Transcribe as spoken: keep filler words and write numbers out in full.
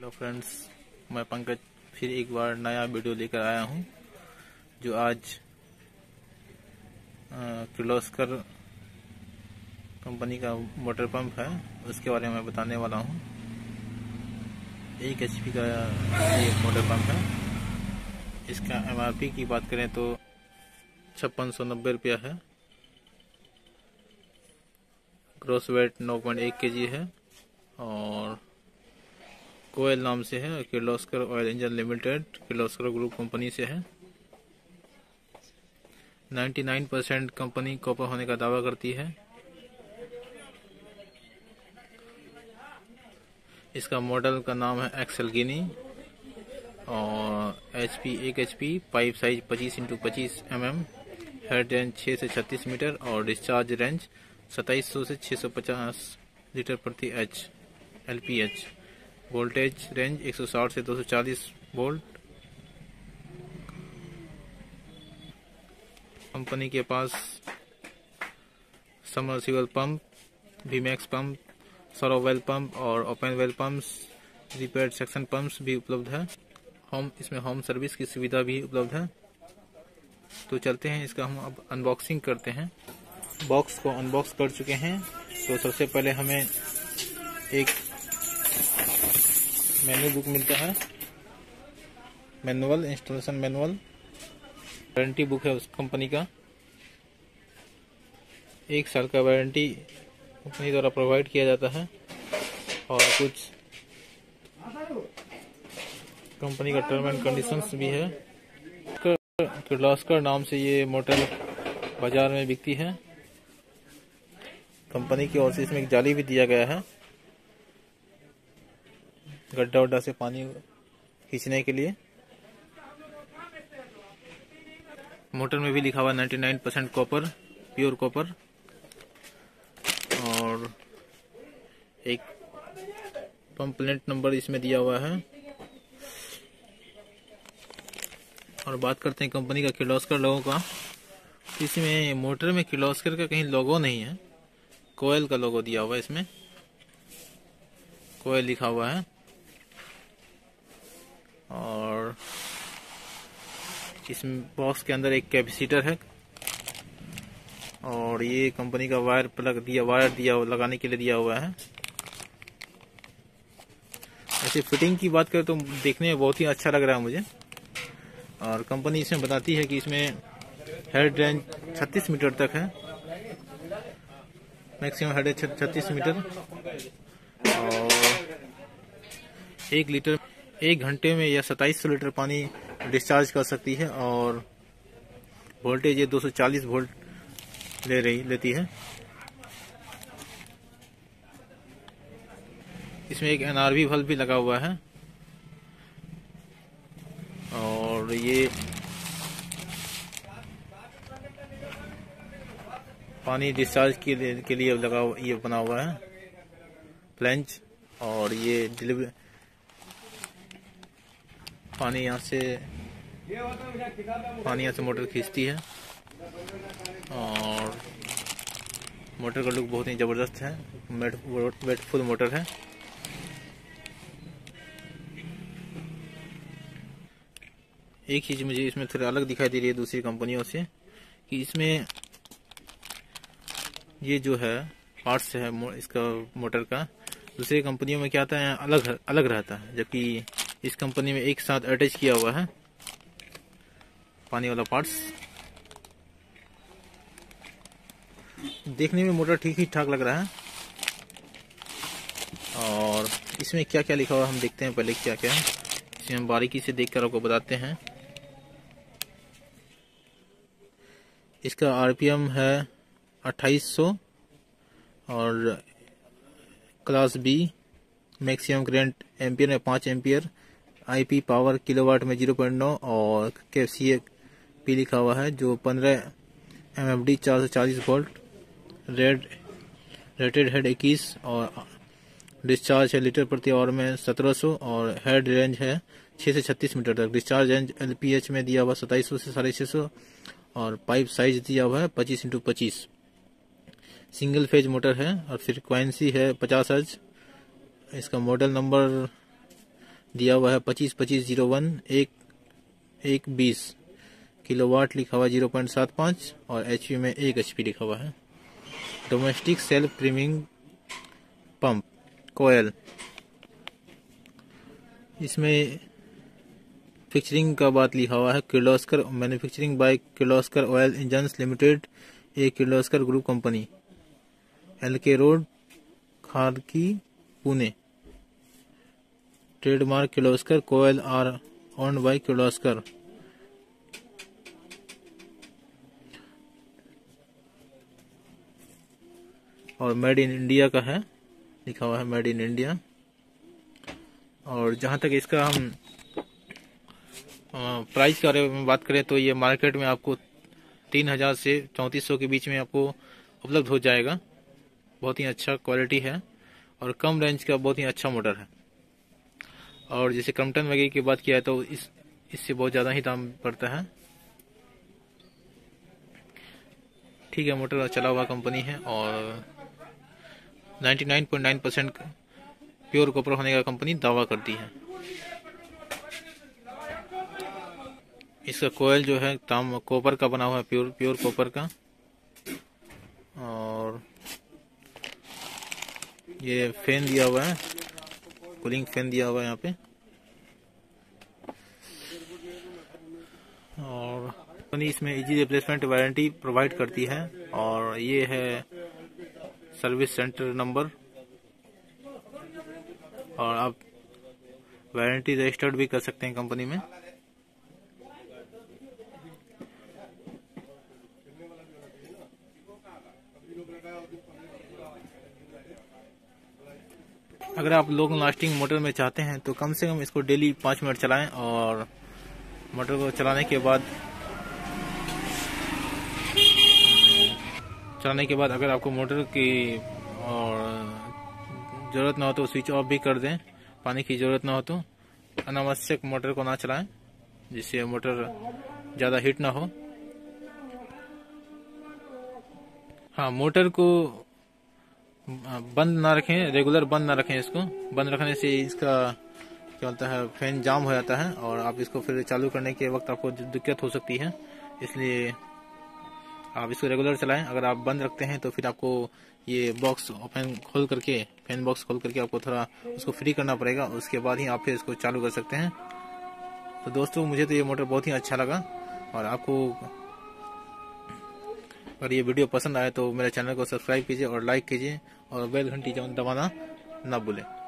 Hello friends, मैं पंकज फिर एक बार नया वीडियो लेकर आया हूं जो आज किर्लोस्कर कंपनी का वाटर पंप है उसके बारे में बताने वाला हूं। एक एचपी का ये वाटर पंप है। इसका एमआरपी की बात करें तो छप्पन सौ नब्बे रुपया है। ग्रोस वेट नौ पॉइंट एक के जी है और कोयल नाम से है। Kirloskar oil engine limited Kirloskar group company से है। निन्यानवे परसेंट कंपनी कॉपर होने का दावा करती है। इसका मॉडल का नाम है एक्स एल गिनी और एचपी एक एचपी, पाइप साइज पच्चीस इंटू पच्चीस एमएम, हेड रेंज छह से छत्तीस मीटर और डिस्चार्ज रेंज सत्ताईस सौ से छह सौ पचास लीटर प्रति H L P H. Voltage range एक सौ साठ से दो सौ चालीस वोल्ट। कंपनी के पास submersible pump, VMAX pump, shallow well pump और open well pumps, repaired section pumps भी उपलब्ध है। होम इसमें होम सर्विस की सुविधा भी उपलब्ध है। तो चलते हैं, इसका हम अब अनबॉक्सिंग करते हैं। बॉक्स को अनबॉक्स कर चुके हैं। तो सबसे पहले हमें एक मेन्यू बुक मिलता है, manual, installation manual, warranty book है उस कंपनी का। एक साल का वारंटी कंपनी द्वारा प्रोवाइड किया जाता है और कुछ कंपनी का टर्म एंड कंडीशंस भी है। किर्लोस्कर नाम से ये मोटर बाजार में बिकती है। कंपनी की ओर से इसमें एक जाली भी दिया गया है गड्ढा उड्ढा से पानी खींचने के लिए। मोटर में भी लिखा हुआ निन्यानवे परसेंट कॉपर, प्योर कॉपर। और एक पंप प्लेट नंबर इसमें दिया हुआ है। और बात करते हैं कंपनी का किर्लोस्कर लोगों का। इसमें मोटर में किर्लोस्कर का कहीं लोगो नहीं है, कोयल का लोगो दिया हुआ है। इसमें कोयल लिखा हुआ है और इस बॉक्स के अंदर एक कैपेसिटर है और ये कंपनी का वायर प्लग दिया वायर दिया लगाने के लिए दिया हुआ है। ऐसे फिटिंग की बात करें तो देखने में बहुत ही अच्छा लग रहा है मुझे। और कंपनी इसमें बताती है कि इसमें हेड रेंज छत्तीस मीटर तक है, मैक्सिमम हेड रेंज छत्तीस मीटर और एक लीटर एक घंटे में यह सत्ताईस सौ लीटर पानी डिस्चार्ज कर सकती है। और वोल्टेज ये दो सौ चालीस वोल्ट ले रही लेती है। इसमें एक एनआरवी बल्ब भी लगा हुआ है और ये पानी डिस्चार्ज के लिए, के लिए लगा ये बना हुआ है फ्लैंज। और ये डिलीवरी पानी यहाँ से पानी यहाँ से मोटर खींचती है और मोटर का लुक बहुत ही ज़बरदस्त है। वेट वेट फुल मोटर है। एक चीज़ मुझे इसमें थोड़ा अलग दिखाई दे रही है दूसरी कंपनियों से कि इसमें ये जो है पार्ट्स है इसका मोटर का, दूसरी कंपनियों में क्या आता है अलग अलग रहता है, जबकि इस कंपनी में एक साथ अटैच किया हुआ है पानी वाला पार्ट्स। देखने में मोटर ठीक ही ठाक लग रहा है। और इसमें क्या क्या लिखा हुआ हम देखते हैं पहले क्या क्या है। इसमें हम बारीकी से देखकर आपको बताते हैं। इसका आरपीएम है अट्ठाईस सौ और class B, maximum current ampere में पाँच एम्पियर, आईपी पावर किलोवाट में जीरो पॉइंट नौ और केसीएपी लिखा हुआ है जो पंद्रह एमएफडी चार सौ चालीस वोल्ट, रेड रेटेड हेड इक्कीस और डिस्चार्ज है लीटर प्रति आवर में सत्रह सौ और हेड रेंज है छह से छत्तीस मीटर तक। डिस्चार्ज रेंज एलपीएच में दिया हुआ सत्ताईस सौ से साढ़े छः सौ और पाइप साइज दिया हुआ है पच्चीस इंटू पच्चीस। सिंगल फेज मोटर है और फ्रिक्वेंसी है पचास हर्ट्ज। इसका मॉडल नंबर दिया हुआ है पच्चीस पच्चीस जीरो वन एक एक बीस किलो वाट लिखा हुआ जीरो पॉइंट सात पाँच और एच पी में एक एच पी लिखा हुआ है। Domestic self trimming pump Koel, इसमें फिक्चरिंग का बात लिखा हुआ है। Kirloskar manufacturing by Kirloskar oil engines limited, एक Kirloskar group company, LK road Khadki Pune. Trademark Kirloskar Koel are owned by Kirloskar. और मेड इन इंडिया का है, लिखा हुआ है मेड इन इंडिया। और जहाँ तक इसका हम प्राइस के बारे में बात करें तो ये मार्केट में आपको तीन हज़ार से चौंतीस सौ के बीच में आपको उपलब्ध हो जाएगा। बहुत ही अच्छा क्वालिटी है और कम रेंज का बहुत ही अच्छा मोटर है। और जैसे क्रॉम्पटन वगैरह की बात किया है तो इस इससे बहुत ज़्यादा ही दाम पड़ता है। ठीक है, मोटर चला हुआ कंपनी है और निन्यानवे पॉइंट नौ परसेंट प्योर कॉपर होने का कंपनी दावा करती है। इसका कोयल जो है ताम कॉपर का बना हुआ है, प्योर प्योर कॉपर का। और ये फैन दिया हुआ है, कूलिंग फैन दिया हुआ है यहाँ पे। और कंपनी इसमें इजी रिप्लेसमेंट वारंटी प्रोवाइड करती है। और ये है सर्विस सेंटर नंबर, और आप वारंटी रजिस्टर्ड भी कर सकते हैं कंपनी में। अगर आप लॉन्ग लास्टिंग मोटर में चाहते हैं तो कम से कम इसको डेली पाँच मिनट चलाएं और मोटर को चलाने के बाद चलाने के बाद अगर आपको मोटर की और ज़रूरत ना हो तो स्विच ऑफ भी कर दें। पानी की ज़रूरत ना हो तो अनावश्यक मोटर को ना चलाएं, जिससे मोटर ज़्यादा हीट ना हो। हाँ, मोटर को बंद ना रखें, रेगुलर बंद ना रखें। इसको बंद रखने से इसका क्या होता है, फैन जाम हो जाता है और आप इसको फिर चालू करने के वक्त आपको दिक्कत हो सकती है। इसलिए आप इसको रेगुलर चलाएं। अगर आप बंद रखते हैं तो फिर आपको ये बॉक्स ओपन खोल करके, फैन बॉक्स खोल करके आपको थोड़ा उसको फ्री करना पड़ेगा, उसके बाद ही आप फिर इसको चालू कर सकते हैं। तो दोस्तों, मुझे तो ये मोटर बहुत ही अच्छा लगा। और आपको अगर ये वीडियो पसंद आए तो मेरे चैनल को सब्सक्राइब कीजिए और लाइक कीजिए और बेल घंटी दबाना ना भूलें।